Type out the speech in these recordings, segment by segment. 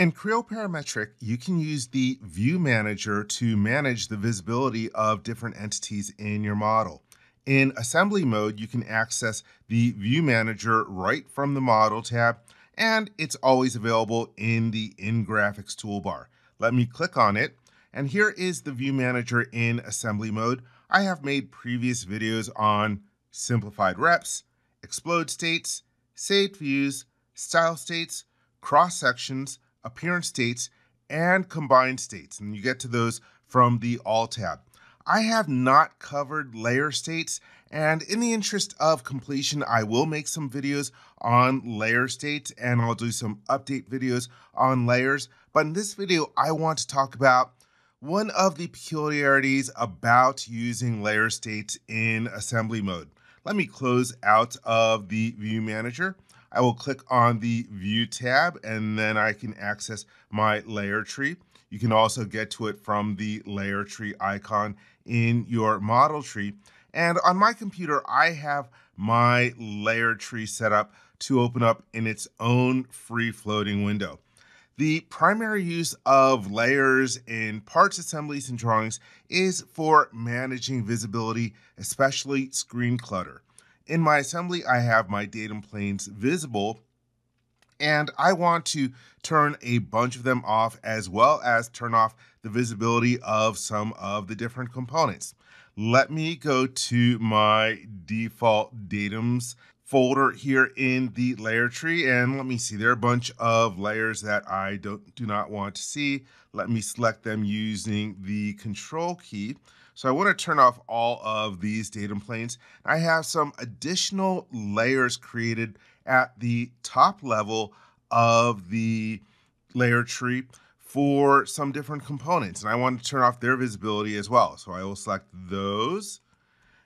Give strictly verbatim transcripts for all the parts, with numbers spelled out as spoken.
In Creo Parametric, you can use the View Manager to manage the visibility of different entities in your model. In assembly mode, you can access the View Manager right from the Model tab, and it's always available in the In-Graphics toolbar. Let me click on it, and here is the View Manager in assembly mode. I have made previous videos on simplified reps, explode states, saved views, style states, cross sections, appearance states, and combined states, and you get to those from the All tab. I have not covered layer states, and in the interest of completion, I will make some videos on layer states, and I'll do some update videos on layers. But in this video, I want to talk about one of the peculiarities about using layer states in assembly mode. Let me close out of the View Manager. I will click on the View tab, and then I can access my layer tree. You can also get to it from the layer tree icon in your model tree. And on my computer, I have my layer tree set up to open up in its own free-floating window. The primary use of layers in parts, assemblies, and drawings is for managing visibility, especially screen clutter. In my assembly, I have my datum planes visible, and I want to turn a bunch of them off, as well as turn off the visibility of some of the different components. Let me go to my default datums folder here in the layer tree, and let me see, there are a bunch of layers that I don't, do not want to see. Let me select them using the control key. So I want to turn off all of these datum planes. I have some additional layers created at the top level of the layer tree for some different components, and I want to turn off their visibility as well. So I will select those,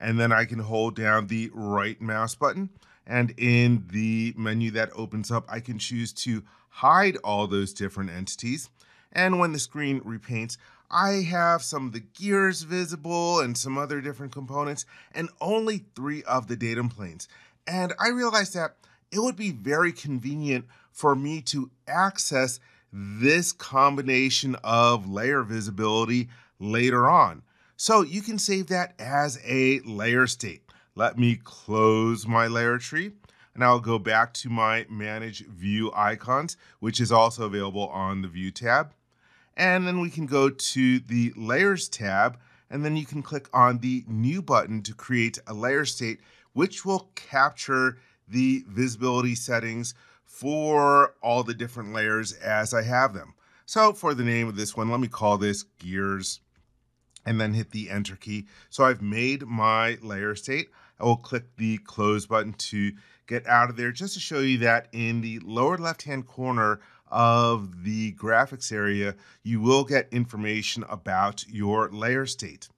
and then I can hold down the right mouse button, and in the menu that opens up, I can choose to hide all those different entities. And when the screen repaints, I have some of the gears visible and some other different components, and only three of the datum planes. And I realized that it would be very convenient for me to access this combination of layer visibility later on. So you can save that as a layer state. Let me close my layer tree, and I'll go back to my Manage View Icons, which is also available on the View tab. And then we can go to the Layers tab, and then you can click on the New button to create a layer state, which will capture the visibility settings for all the different layers as I have them. So for the name of this one, let me call this Gears, and then hit the Enter key. So I've made my layer state. I will click the Close button to get out of there, just to show you that in the lower left-hand corner of the graphics area, you will get information about your layer state.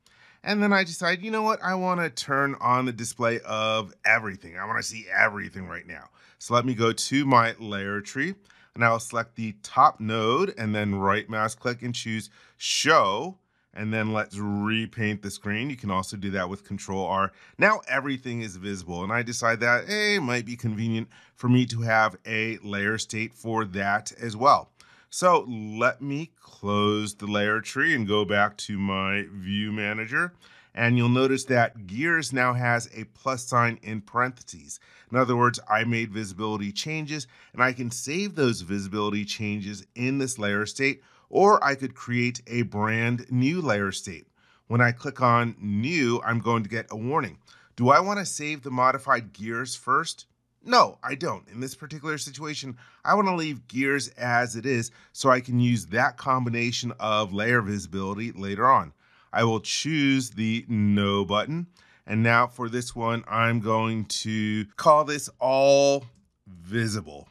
And then I decide, you know what, I want to turn on the display of everything. I want to see everything right now. So let me go to my layer tree, and I'll select the top node, and then right mouse click and choose Show, and then let's repaint the screen. You can also do that with Control R. Now everything is visible, and I decide that hey, it might be convenient for me to have a layer state for that as well. So let me close the layer tree and go back to my View Manager. And you'll notice that Gears now has a plus sign in parentheses. In other words, I made visibility changes, and I can save those visibility changes in this layer state, or I could create a brand new layer state. When I click on New, I'm going to get a warning. Do I want to save the modified Gears first? No, I don't. In this particular situation, I want to leave Gears as it is so I can use that combination of layer visibility later on. I will choose the No button. And now for this one, I'm going to call this All Visible,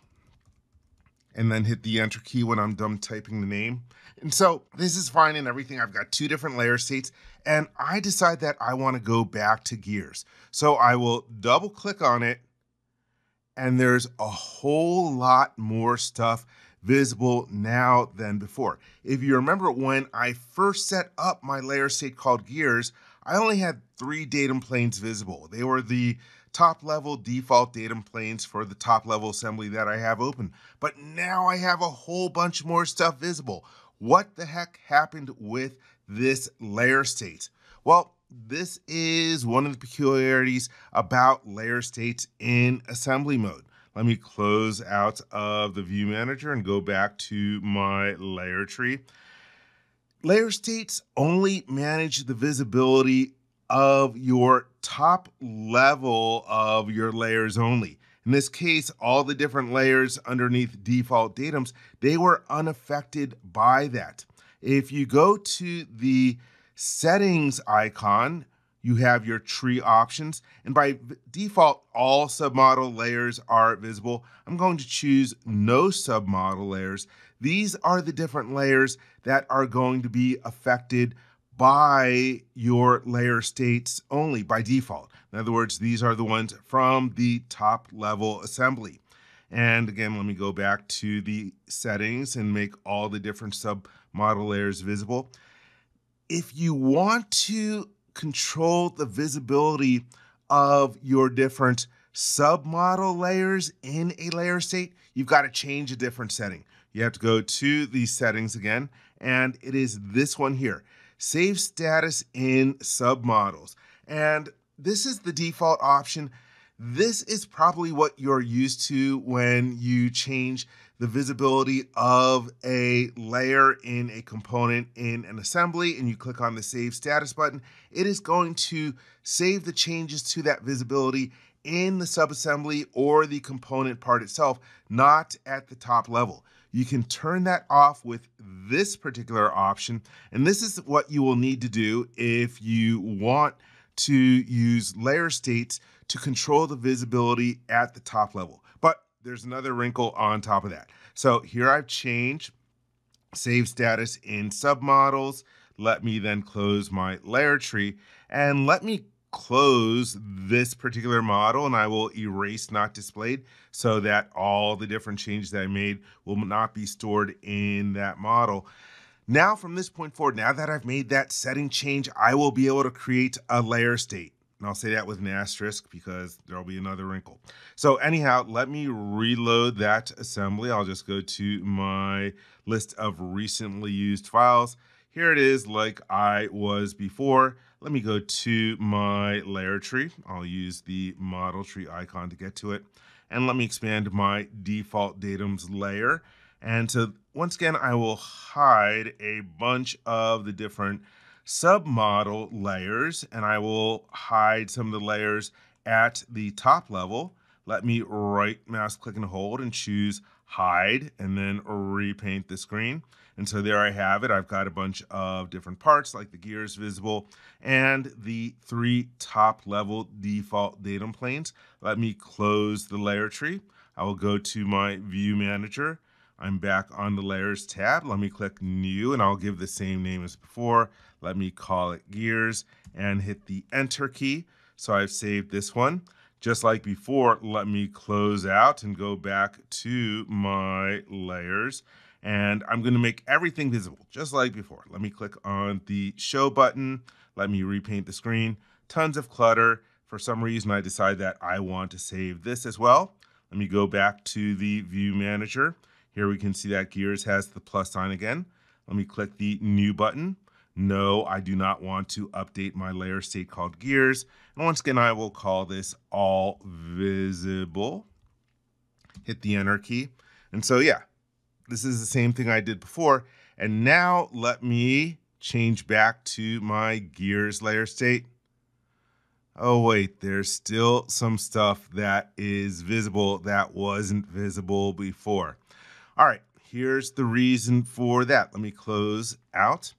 and then hit the Enter key when I'm done typing the name. And so this is fine and everything. I've got two different layer states, and I decide that I want to go back to Gears. So I will double click on it, and there's a whole lot more stuff visible now than before. If you remember, when I first set up my layer state called Gears, I only had three datum planes visible. They were the top level default datum planes for the top level assembly that I have open. But now I have a whole bunch more stuff visible. What the heck happened with this layer state? Well, this is one of the peculiarities about layer states in assembly mode. Let me close out of the view manager and go back to my layer tree. Layer states only manage the visibility of your top level of your layers only. In this case, all the different layers underneath default datums, they were unaffected by that. If you go to the settings icon, you have your tree options, and by default, all submodel layers are visible. I'm going to choose no submodel layers. These are the different layers that are going to be affected by your layer states only by default. In other words, these are the ones from the top level assembly. And again, let me go back to the settings and make all the different submodel layers visible. If you want to control the visibility of your different submodel layers in a layer state, you've got to change a different setting. You have to go to the settings again, and it is this one here. Save status in submodels. And this is the default option. This is probably what you're used to when you change the visibility of a layer in a component in an assembly and you click on the Save Status button. It is going to save the changes to that visibility in the subassembly or the component part itself, not at the top level. You can turn that off with this particular option, and this is what you will need to do if you want to use layer states to control the visibility at the top level. But there's another wrinkle on top of that. So here I've changed save status in submodels. Let me then close my layer tree and let me close this particular model, and I will erase not displayed so that all the different changes that I made will not be stored in that model. Now from this point forward, now that I've made that setting change, I will be able to create a layer state. And I'll say that with an asterisk because there'll be another wrinkle. So anyhow, let me reload that assembly. I'll just go to my list of recently used files. Here it is like I was before. Let me go to my layer tree. I'll use the model tree icon to get to it. And let me expand my default datums layer. And so once again, I will hide a bunch of the different submodel layers, and I will hide some of the layers at the top level. Let me right mouse click and hold and choose hide, and then repaint the screen. And so there I have it. I've got a bunch of different parts like the gears visible and the three top level default datum planes. Let me close the layer tree. I will go to my view manager. I'm back on the layers tab. Let me click new, and I'll give the same name as before. Let me call it gears and hit the enter key. So I've saved this one. Just like before, let me close out and go back to my layers, and I'm going to make everything visible just like before. Let me click on the show button. Let me repaint the screen. Tons of clutter. For some reason, I decide that I want to save this as well. Let me go back to the view manager. Here we can see that gears has the plus sign again. Let me click the new button. No, I do not want to update my layer state called gears. And once again, I will call this all visible. Hit the enter key. And so, yeah, this is the same thing I did before. And now let me change back to my gears layer state. Oh, wait, there's still some stuff that is visible that wasn't visible before. All right, here's the reason for that. Let me close out.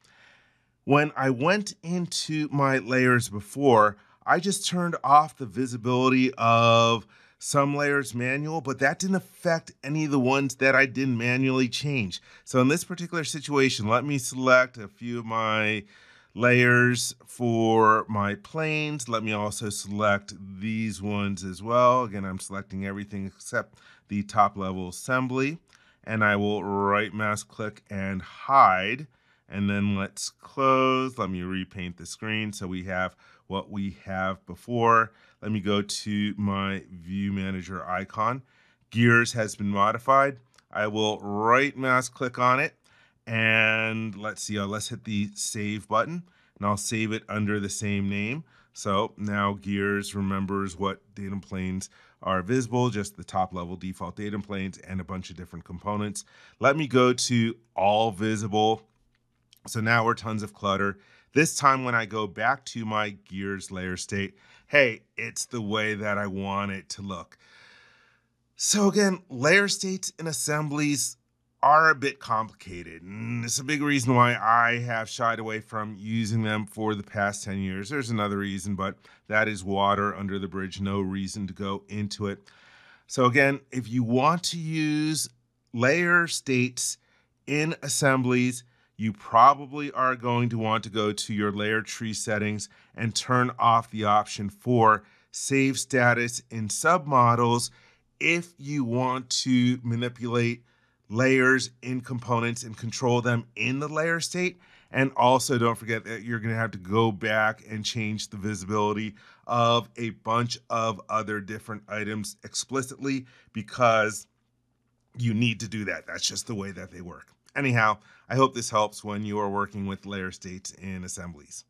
When I went into my layers before, I just turned off the visibility of some layers manual, but that didn't affect any of the ones that I didn't manually change. So in this particular situation, let me select a few of my layers for my planes. Let me also select these ones as well. Again, I'm selecting everything except the top level assembly, and I will right mouse click and hide. And then let's close. Let me repaint the screen so we have what we have before. Let me go to my View Manager icon. Gears has been modified. I will right mouse click on it, and let's see, let's hit the save button, and I'll save it under the same name. So now Gears remembers what datum planes are visible, just the top level default datum planes and a bunch of different components. Let me go to all visible. So now we're tons of clutter. This time when I go back to my Gears layer state, hey, it's the way that I want it to look. So again, layer states and assemblies are a bit complicated, and it's a big reason why I have shied away from using them for the past ten years. There's another reason, but that is water under the bridge, no reason to go into it. So again, if you want to use layer states in assemblies, you probably are going to want to go to your layer tree settings and turn off the option for save status in submodels if you want to manipulate layers in components and control them in the layer state. And also don't forget that you're gonna have to go back and change the visibility of a bunch of other different items explicitly, because you need to do that. That's just the way that they work. Anyhow, I hope this helps when you are working with layer states in assemblies.